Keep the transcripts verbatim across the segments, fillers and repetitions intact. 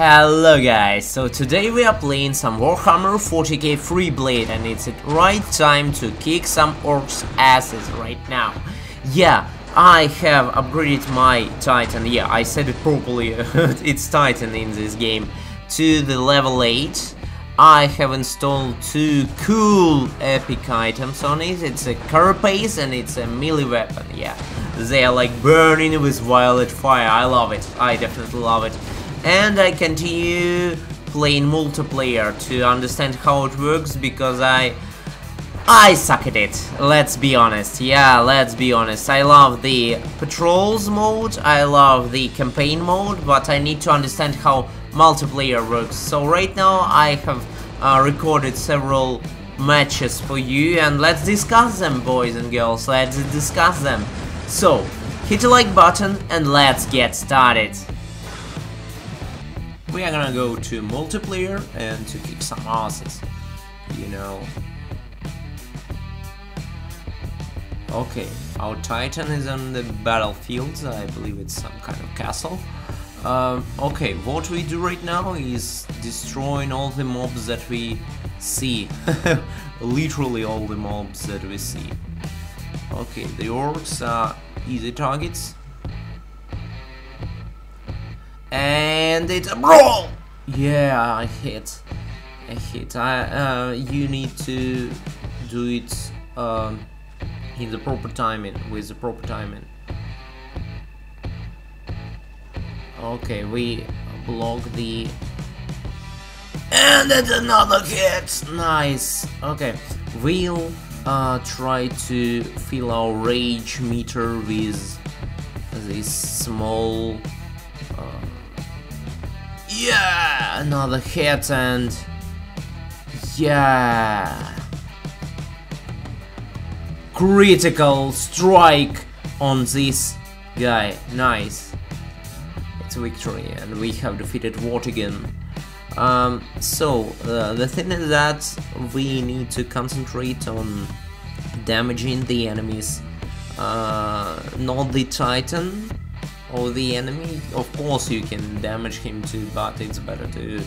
Hello guys, so today we are playing some Warhammer forty K Freeblade, and it's the right time to kick some orcs asses right now. Yeah, I have upgraded my Titan, yeah, I said it properly, it's Titan in this game, to the level eight. I have installed two cool epic items on it. It's a carapace and it's a melee weapon, yeah. They are like burning with violet fire, I love it, I definitely love it. And I continue playing multiplayer to understand how it works, because I... I suck at it, let's be honest, yeah, let's be honest. I love the patrols mode, I love the campaign mode, but I need to understand how multiplayer works. So right now I have uh, recorded several matches for you, and let's discuss them, boys and girls, let's discuss them. So, hit the like button and let's get started. We are gonna go to multiplayer and to kick some asses, you know. Okay, our Titan is on the battlefields, I believe it's some kind of castle. Um, okay, what we do right now is destroying all the mobs that we see. Literally all the mobs that we see. Okay, the orcs are easy targets. And it's a brawl! Yeah, I hit. I hit. I, uh, you need to do it um, in the proper timing, with the proper timing. Okay, we block the... And it's another hit! Nice! Okay, we'll uh, try to fill our rage meter with this small... Uh, yeah, another hit, and yeah, critical strike on this guy. Nice, it's a victory, and we have defeated Wartigan. Um, so uh, the thing is that we need to concentrate on damaging the enemies, uh, not the Titan. Or the enemy, of course you can damage him too, but it's better to,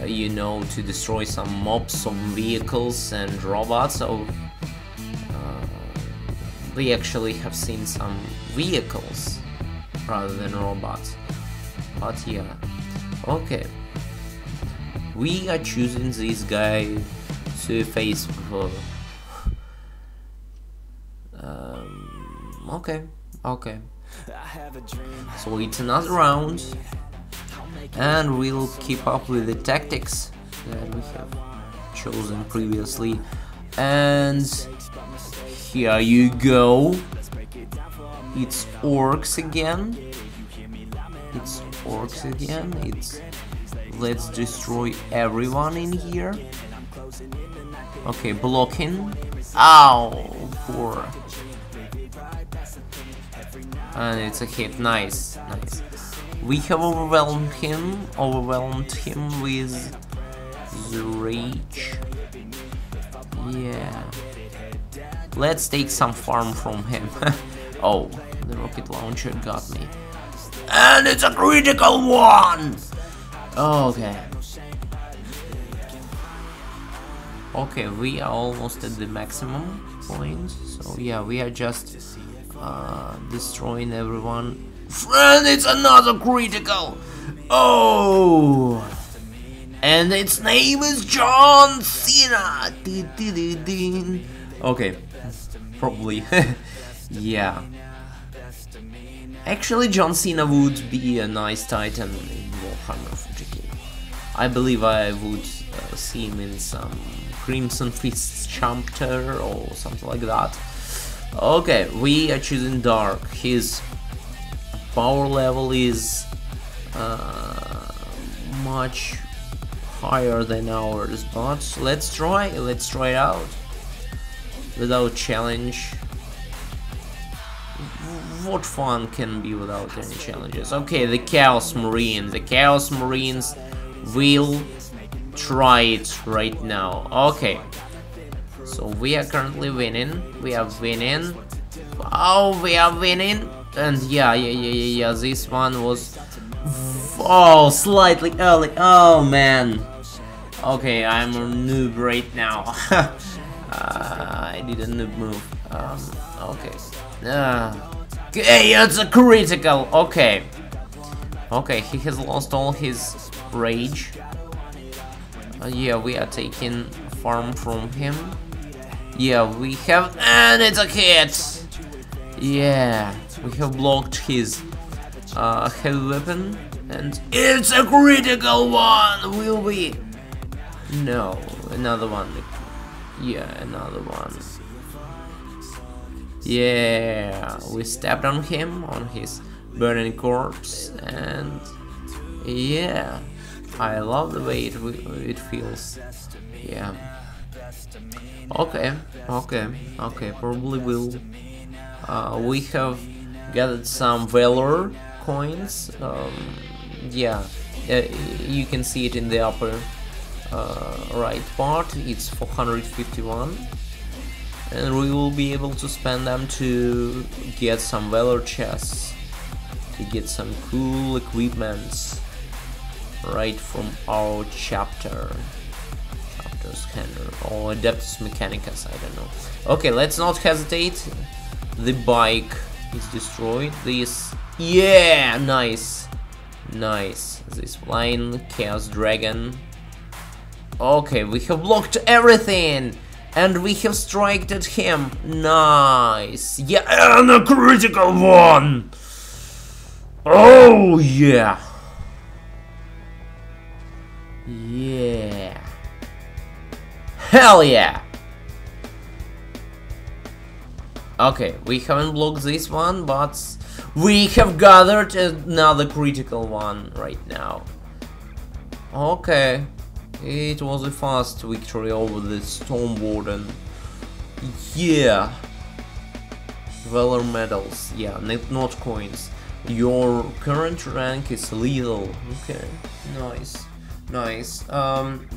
uh, you know, to destroy some mobs, some vehicles and robots. Or, uh, we actually have seen some vehicles rather than robots, but yeah, okay. We are choosing this guy to face for... Um, okay, okay. So it's another round, and we'll keep up with the tactics that we have chosen previously. And here you go. It's orcs again. It's orcs again. It's let's destroy everyone in here. Okay, blocking. Ow, poor. And it's a hit, nice, nice. We have overwhelmed him, overwhelmed him with the rage. Yeah. Let's take some farm from him. Oh, the rocket launcher got me. And it's a critical one! Okay. Okay, we are almost at the maximum point. So yeah, we are just... Uh, destroying everyone. And it's another critical! Oh! And its name is John Cena! Okay, probably. Yeah. Actually, John Cena would be a nice Titan in Warhammer forty K. I believe I would uh, see him in some Crimson Fists chapter or something like that. Okay, we are choosing Dark. His power level is uh, much higher than ours, but let's try, let's try it out without challenge. What fun can be without any challenges? Okay, the Chaos Marine, the Chaos Marines will try it right now. Okay. So we are currently winning, we are winning, oh, we are winning, and yeah, yeah, yeah, yeah, yeah, this one was Oh, slightly early. Oh man. Okay, I'm a noob right now. uh, I did a noob move. Um, okay. Uh, okay, it's a critical. Okay. Okay, he has lost all his rage. Uh, yeah, we are taking farm from him. Yeah, we have, and it's a hit. Yeah, we have blocked his uh, heavy weapon, and it's a critical one. Will we? No, another one. Yeah, another one. Yeah, we stepped on him, on his burning corpse, and yeah, I love the way it it feels. Yeah. Okay, okay, okay. Probably will. Uh, we have gathered some valor coins. Um, yeah, uh, you can see it in the upper uh, right part. It's four hundred fifty-one, and we will be able to spend them to get some valor chests, to get some cool equipments right from our chapter. Scanner or Adeptus Mechanicus, I don't know. Okay, let's not hesitate. The bike is destroyed. This, yeah, nice, nice. This flying Chaos Dragon. Okay, we have blocked everything, and we have striked at him. Nice, yeah, and a critical one. Oh yeah, yeah. Hell yeah! Okay, we haven't blocked this one, but we have gathered another critical one right now. Okay, it was a fast victory over the Stormboard, and yeah, valor medals, yeah, not coins. Your current rank is lethal. Okay, nice, nice. Um.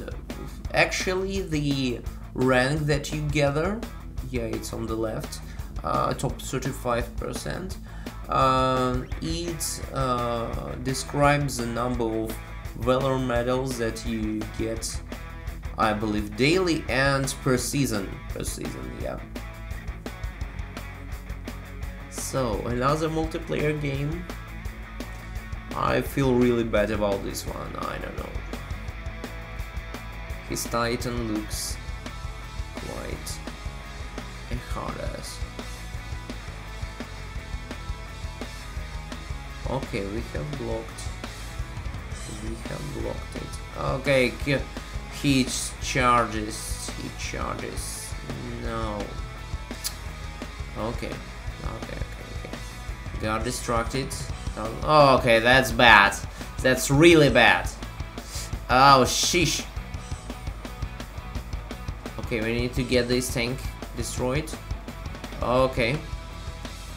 Actually, the rank that you gather, yeah, it's on the left, uh, top thirty-five percent, uh, it uh, describes the number of valor medals that you get, I believe, daily and per season, per season, yeah. So, another multiplayer game. I feel really bad about this one, I don't know. His Titan looks quite a hard ass. Okay, we have blocked. We have blocked it. Okay, he charges. He charges. No. Okay. Okay. Okay. Okay. Got distracted. Oh, okay, that's bad. That's really bad. Oh, sheesh. Okay, we need to get this tank destroyed. Okay.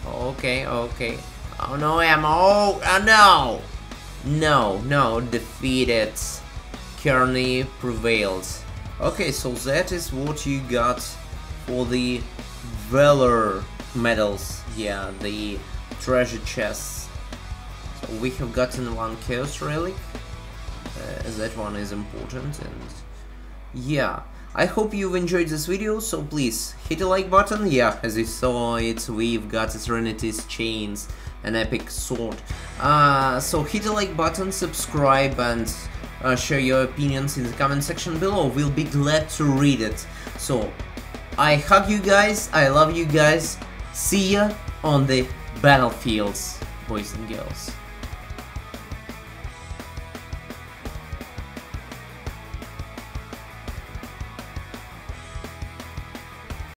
Okay, okay. Oh no, ammo! Oh, oh no! No, no, defeated. Kearney prevailed. Okay, so that is what you got for the Valor medals. Yeah, the treasure chests. So we have gotten one Chaos Relic. Uh, that one is important, and yeah. I hope you've enjoyed this video, so please hit the like button. Yeah, as you saw it, we've got Serenity's Chains, an epic sword. Uh, so hit the like button, subscribe, and uh, share your opinions in the comment section below. We'll be glad to read it. So, I hug you guys, I love you guys, see ya on the battlefields, boys and girls.